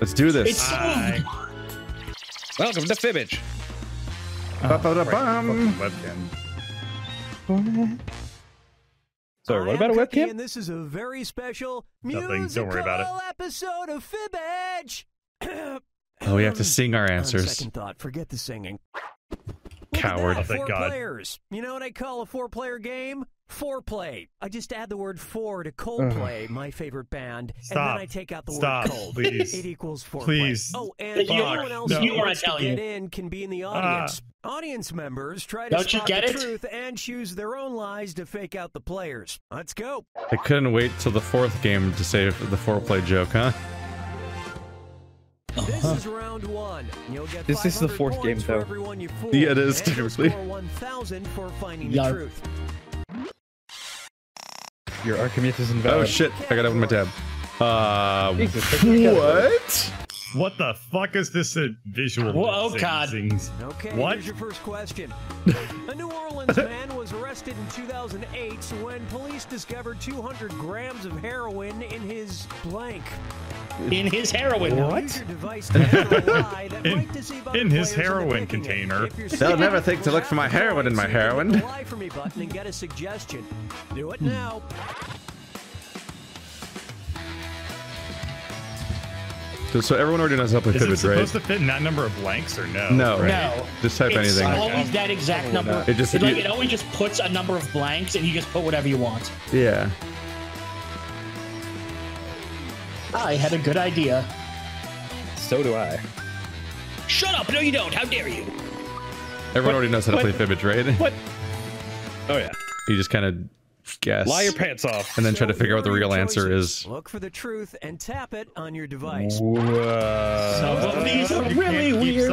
Let's do this. It's welcome to Fibbage. Sorry, what about a webcam? And this is a very special musical episode of Fibbage. Oh, we have to sing our answers. On second thought, forget the singing. Coward. Oh, thank God. Players. You know what I call a four-player game? Foreplay. I just add the word four to Coldplay, my favorite band, and then I take out the word cold. Please. It equals foreplay. Please. Oh, and anyone else who wants to get in can be in the audience. Audience members try to spot the truth and choose their own lies to fake out the players. Let's go. I couldn't wait till the fourth game to save the foreplay joke, huh? This is round one. You'll get this is the fourth game, though. Yeah, it is, technically. 1,000 for finding the truth. Your Archimedes is invalid. Oh shit, I gotta open my tab. What? What the fuck is this visual? Oh God. Okay, what? Here's your first question. A New Orleans man was arrested in 2008 when police discovered 200 grams of heroin in his blank. In his heroin. What? In his heroin container. They'll never think to look for my heroin in my heroin. Apply for me button and get a suggestion. Do it now. So everyone already knows how to play Fibbage, right? Is it supposed to fit in that number of blanks or no? No. Right? No. Just type anything. It's always that exact number. It always just puts a number of blanks and you just put whatever you want. Yeah. I had a good idea. So do I. Shut up! No, you don't! How dare you! Everyone already knows how to play Fibbage, right? What? Oh, yeah. You just kind of guess. Lie your pants off. And then try to figure out what the real answer is. Look for the truth and tap it on your device. Whoa. Some of these are really weird.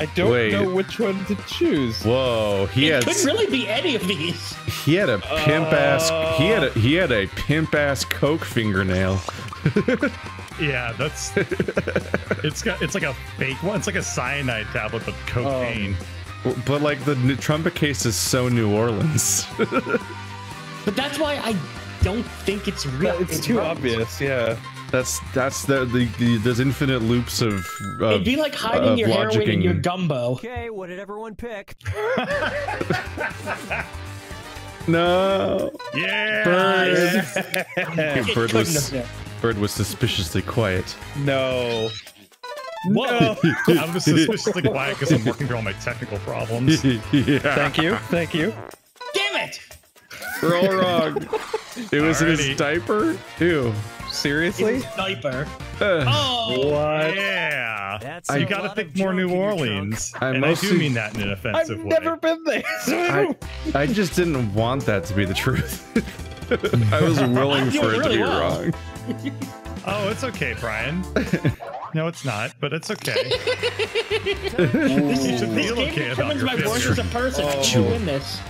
I don't know which one to choose. Whoa, it could really be any of these. He had a pimp ass. He had a pimp ass coke fingernail. Yeah, that's. It's like a fake one. It's like a cyanide tablet with cocaine. But like the Trumpa case is so New Orleans. But that's why I don't think it's real. No, it's too obvious. Yeah. That's there's infinite loops of it'd be like hiding your heroin in your gumbo. Okay, what did everyone pick? No. Yeah. Bird. Yeah. Bird was suspiciously quiet. No. What? No. I'm suspiciously quiet because I'm working through all my technical problems. Yeah. Thank you. Thank you. Damn it! We're all wrong. It was in his diaper. Ew. Seriously? Sniper. Oh, what? Yeah. That's you gotta think more New Orleans. I do mean that in an offensive way. I've never been there. I just didn't want that to be the truth. I was willing for it to be wrong. Oh, it's okay, Brian. No, it's not, but it's okay. This game determines my voice as a person. You win this.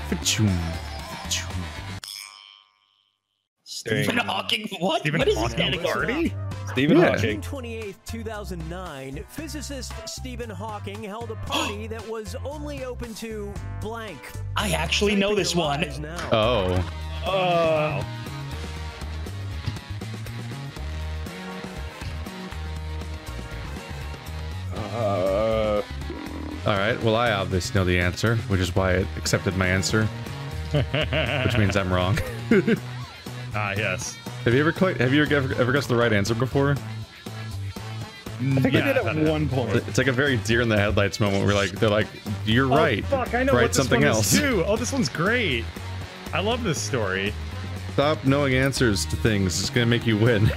Stephen Hawking? What? What is this category? Stephen Hawking. On June 28th, 2009, physicist Stephen Hawking held a party that was only open to blank. I actually know this one. Oh. Oh. All right. Well, I obviously know the answer, which is why it accepted my answer, which means I'm wrong. Ah, yes. Have you ever guessed the right answer before? I think I did at one point. It's like a very deer in the headlights moment where they're like, you're right. Fuck, I know what this one is too. Oh, this one's great. I love this story. Stop knowing answers to things. It's gonna make you win.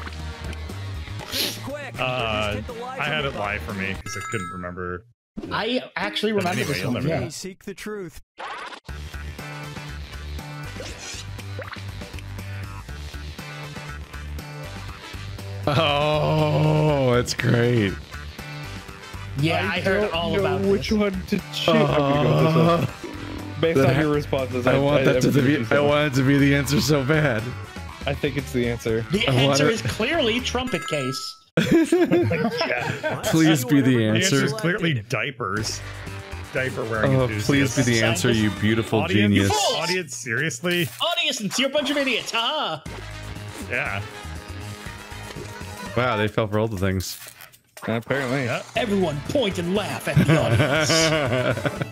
I had it lie for me because I couldn't remember. I actually remember this one. Yeah. Seek the truth. Oh, that's great. Yeah, I heard all about this. Which one to choose? Based on your responses, I want it to be the answer so bad. I think it's the answer. The answer is clearly trumpet case. Please be the answer. The answer is clearly diapers. Diaper wearing enthusiast. Please be the answer, you beautiful genius. Audience, seriously? Audience, you're a bunch of idiots, huh? Yeah. Wow, they fell for all the things. Apparently. Everyone point and laugh at the audience.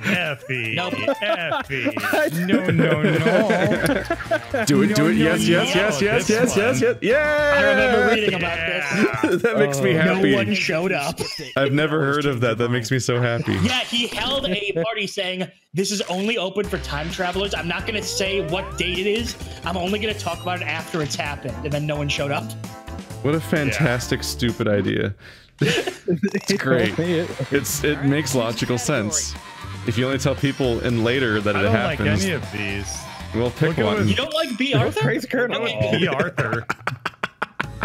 Effie. Nope. Effie. No. Do it. Yes. Yeah. I remember reading about this. That makes me happy. No one showed up. I've never heard of that. That makes me so happy. Yeah, he held a party saying, this is only open for time travelers. I'm not going to say what date it is. I'm only going to talk about it after it's happened. And then no one showed up. What a fantastic, stupid idea. It's great. It makes logical sense. If you only tell people in later that it happens. I don't like any of these. We'll pick one. You don't like Bea Arthur? Crazy Colonel. Bea Arthur.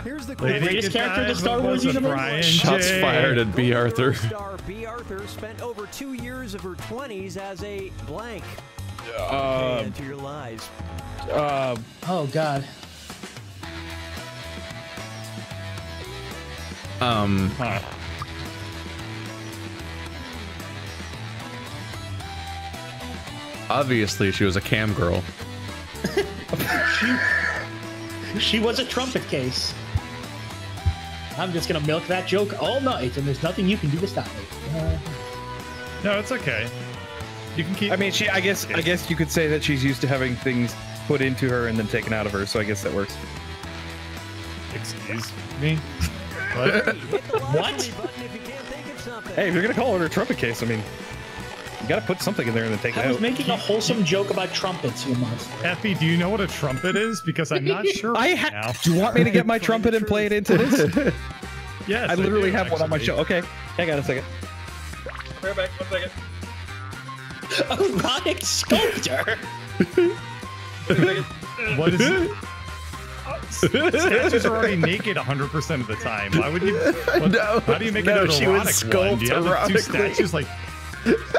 Here's the greatest character in the Star Wars universe. Shots fired at Bea Arthur. Star Bea Arthur spent over 2 years of her 20s as a blank. Into your lies. Oh God. Obviously she was a cam girl. she was a trumpet case. I'm just gonna milk that joke all night, and there's nothing you can do to stop me. No, it's okay. You can keep. I mean, I guess you could say that she's used to having things put into her and then taken out of her, so I guess that works. Excuse me. What? Hey, if you're gonna call it a trumpet case, I mean, you gotta put something in there and then take it out. I was making a wholesome joke about trumpets, you monster. Effie, do you know what a trumpet is? Because I'm not sure. Do you want me to get my trumpet and play it into this? Yes. I literally have one on my show. Okay, hang on a second. Right back, 1 second. Erotic sculptor. What is it? Statues are already naked 100% of the time. Why would you? How do you make an erotic one? Do you have two statues like?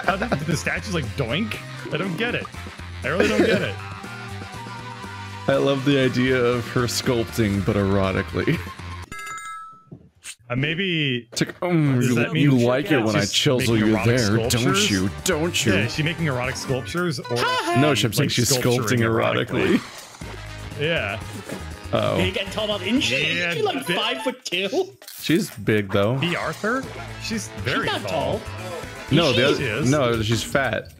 How do the statues like doink? I don't get it. I really don't get it. I love the idea of her sculpting, but erotically. Maybe. You like it when I chisel you there, don't you? Don't you? Yeah, is she making erotic sculptures? Or no, I'm saying she's sculpting erotically. Yeah. Uh-oh. Big and tall, she's like 5'2". She's big though. Bea Arthur? She's very tall. No, no, she's fat.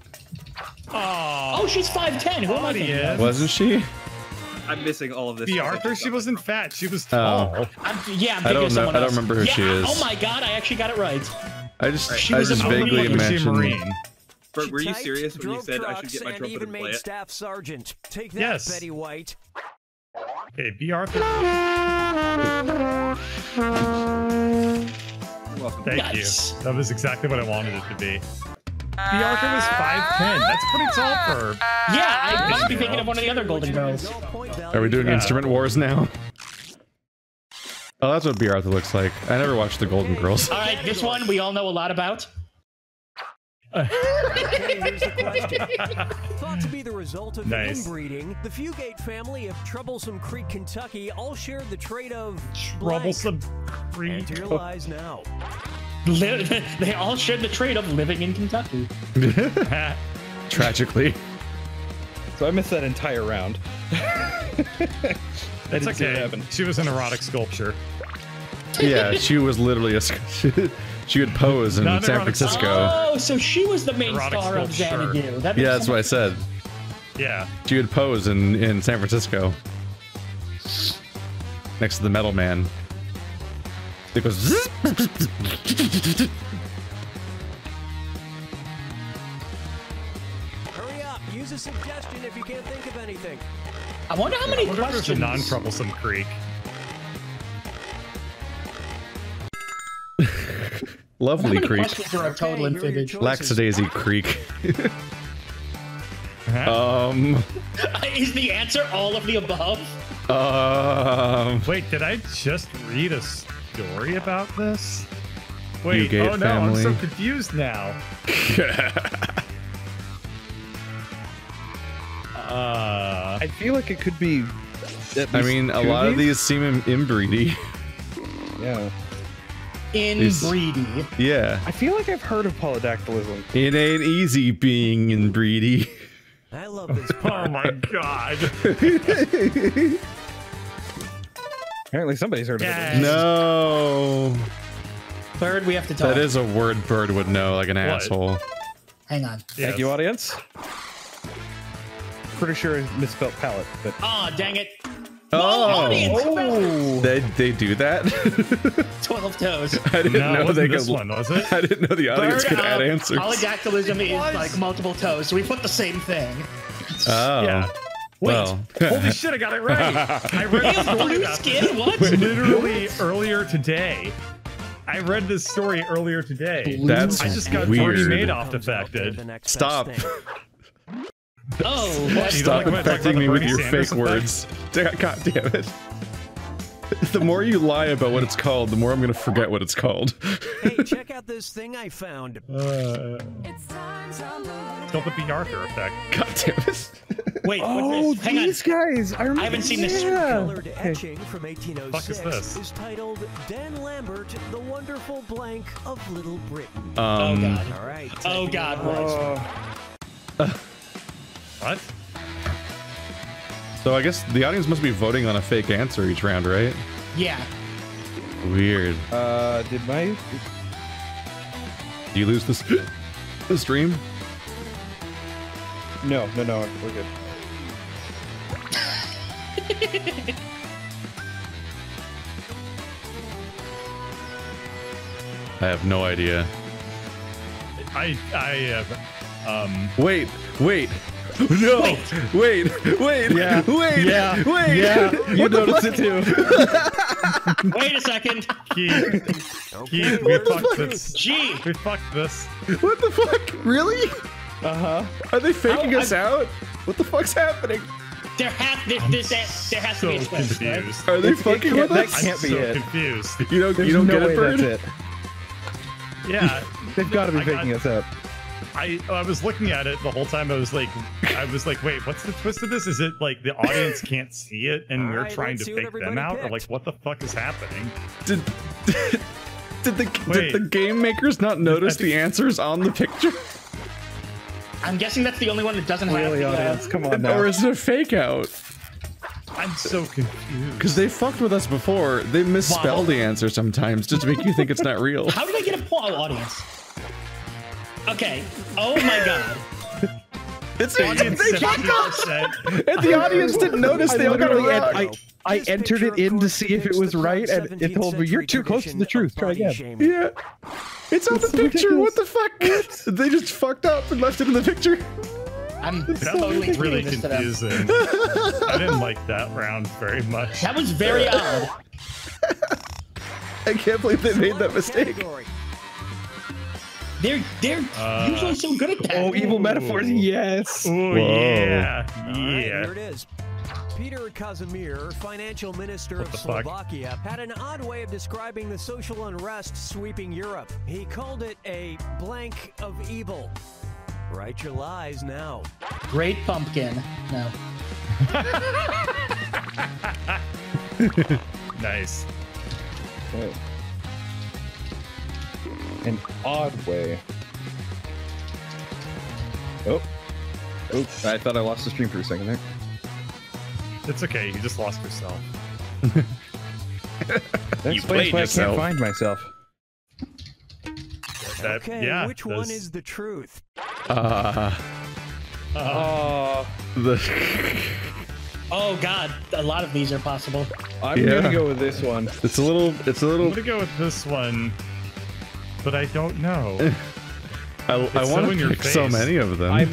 Oh, she's 5'10". Who am I thinking? Wasn't she? I'm missing all of this. Bea Arthur, she wasn't fat. She was tall. Oh. I'm thinking of someone else. I don't remember who she is. Oh my God, I actually got it right. I just vaguely imagined. Bert, were you serious when you said I should get my trumpet and play it? Staff sergeant. Take that, yes. Betty White. Hey, Bea Arthur. Thank you. That was exactly what I wanted it to be. Bea Arthur was 5'10". That's pretty tall for her. Yeah, I must be thinking of one of the other Golden Girls. Are we doing instrument wars now? Oh, that's what Bea Arthur looks like. I never watched the Golden Girls. All right, this one we all know a lot about. Okay, here's the question. Thought to be the result of inbreeding, the Fugate family of Troublesome Creek, Kentucky, all shared the trait of Troublesome Creek. Enter your lies now. They all shared the trait of living in Kentucky. Tragically. So I missed that entire round. That's okay. She was an erotic sculpture. Yeah, she was literally a sculpture. She would pose in San Francisco. Oh, so she was the main star of Xanadu. Sure. That that's what I said. Yeah. She would pose in San Francisco. Next to the metal man. It goes... Hurry up. Use a suggestion if you can't think of anything. I wonder how many questions... There's a non-Troublesome Creek. Lovely Creek. Total Lackadaisy Creek. Is the answer all of the above? Wait, did I just read a story about this? Wait, oh no, family. I'm so confused now. I feel like it could be. I mean, a lot of these seem inbreedy. Yeah. Inbreedy. Yeah. I feel like I've heard of polydactylism. It ain't easy being inbreedy. I love this. Oh my God. Apparently somebody's heard of it. No. Bird, we have to talk. That is a word Bird would know, like an asshole. Hang on. Yes. Thank you, audience. Pretty sure I misspelled palette. But... Oh, dang it. Oh, they do that. 12 toes. I didn't know they could. This one, was it? I didn't know the audience could add answers. Polydactylism is like multiple toes, so we put the same thing. Oh, yeah. Wait, holy shit, I got it right. I read blue skin. What? Literally earlier today. I read this story earlier today. That's weird. I just got Bernie Madoff defected. Stop. Oh, what? Stop infecting me with your fake words. God damn it. The more you lie about what it's called, the more I'm gonna forget what it's called. Hey, check out this thing I found. Don't put the Bea Arthur effect. God damn it. Wait, oh, these guys. I haven't seen this. Colored etching from 1806 is titled Dan Lambert, the Wonderful Blank of Little Britain. Oh god. All right. Oh god. What? So I guess the audience must be voting on a fake answer each round, right? Yeah. Weird. Did you lose this the stream? No, we're good. I have no idea. I have wait. No! Wait! You notice it too. Wait a second! Keith, we fucked this. We fucked this. What the fuck? Really? Uh-huh. Are they faking us out? What the fuck's happening? There has to be a twist, right? Are they fucking with us? That can't be it. I'm so confused. You don't get it, Bird? That's it. Yeah. They've got to be faking us out. I was looking at it the whole time. I was like, wait, what's the twist of this? Is it like the audience can't see it and we're trying to fake them out? Or like, what the fuck is happening? Did the game makers not notice the answers on the picture? I'm guessing that's the only one that doesn't have the audience. Come on now. Or is it a fake out? I'm so confused. Because they fucked with us before. They misspell the answer sometimes just to make you think it's not real. How did I get a poll audience? Okay. Oh my god. It's they fucked up. And the audience didn't notice. They all got it wrong. I entered it in to see if it was right, and it told me, "You're too close to the truth. Try again." Shaming. Yeah. It's on the picture. Ridiculous. What the fuck? They just fucked up and left it in the picture. That was really confusing. I didn't like that round very much. That was very odd. I can't believe they made that mistake. They're usually so good at that. Oh, evil metaphors, yes. Oh, yeah. Here it is. Peter Casimir, financial minister of Slovakia, had an odd way of describing the social unrest sweeping Europe. He called it a blank of evil. Write your lies now. Great pumpkin. No. Nice. Okay. An odd way. Oh. Oops. I thought I lost the stream for a second there. It's okay. You just lost yourself. That's why I can't find myself. Okay, yeah, which one is the truth? Oh god, a lot of these are possible. I'm gonna go with this one. It's a little. I'm gonna go with this one. But I don't know. I want to pick so many of them.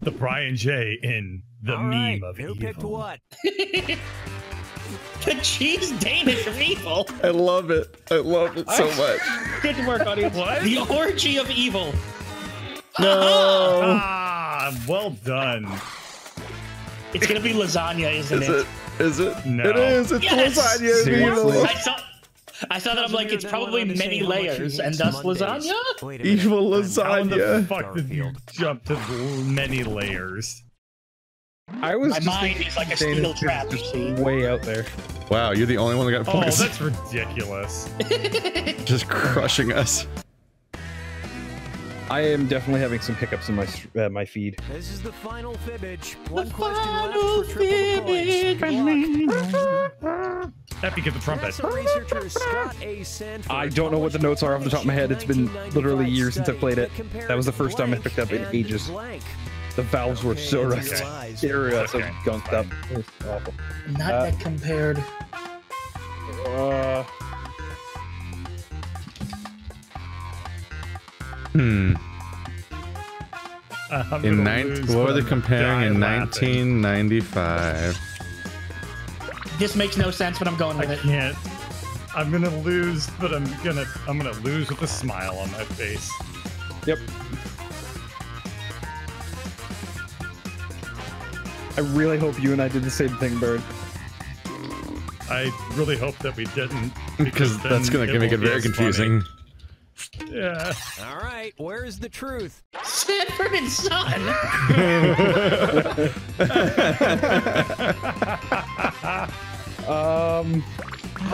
The Brian J in the meme of evil. Who picked what? The cheese Danish of evil. I love it. I love it so much. Good work, audience. What? The orgy of evil. No. Well done. It's gonna be lasagna, isn't it? Is it? No. It is. It's lasagna. Seriously. I saw that. I'm like, it's probably many layers, and thus lasagna. Evil lasagna. How in the fuck did you jump to many layers? My mind is like a steel trap. Way out there. Wow, you're the only one that got points. Oh, that's ridiculous. Just crushing us. I am definitely having some hiccups in my my feed. This is the final Fibbage. One question left for triple Epic at the trumpet. I don't know what the notes are off the top of my head. It's been literally years since I played it. That was the first time I picked up in ages. The valves were so rusty. They were so gunked up. It was awful. Not that compared. What are they comparing in 1995? This makes no sense, but I'm going with it. I can't. I'm gonna lose, but I'm gonna lose with a smile on my face. Yep. I really hope you and I did the same thing, Bird. I really hope that we didn't, because that's gonna get very confusing. Funny. Yeah. All right. Where is the truth? Sanford and Son. Well,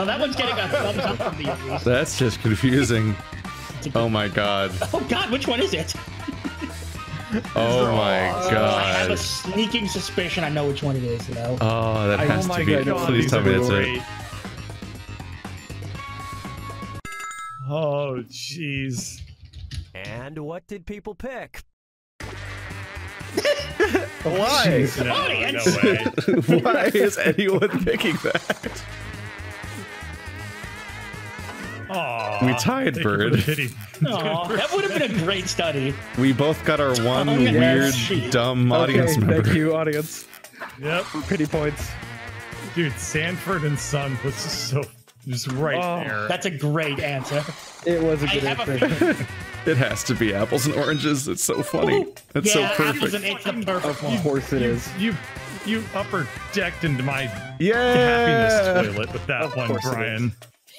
that one's getting a thumbs up from the others. That's just confusing. Oh my god. Oh god, which one is it? Oh my god. I have a sneaking suspicion I know which one it is, though. Oh, that has to be. Please tell me that's it. Oh, jeez. And what did people pick? Why? No, audience. No way. Why is anyone picking that? Aww, we tied, Bird. Aww, that would have been a great study. We both got our one weird, dumb audience member. Thank you, audience. Yep. Pity points. Dude, Sanford and Son was so just right there. That's a great answer. It was a good answer. It has to be apples and oranges. It's so funny. That's so perfect. It's the perfect one. Of course it is. You upper decked into my happiness toilet with that one, Brian.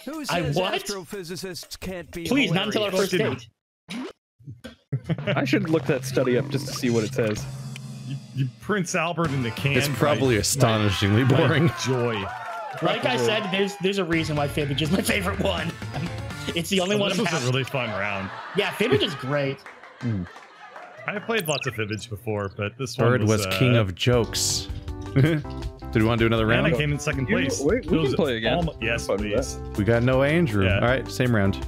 Who says astrophysicists can't be? Please, not until our first date. I should look that study up just to see what it says. You Prince Albert in the can. It's probably astonishingly boring. Joy. Like I said, there's a reason why Fibbage is my favorite one. It's the only one. This was a really fun round. Yeah, Fibbage is great. I played lots of Fibbage before, but this Bird one was king of jokes. Did we want to do another round? I came in second place. Wait, we can play again. Yes, please. We got no Andrew. Yeah. All right, same round.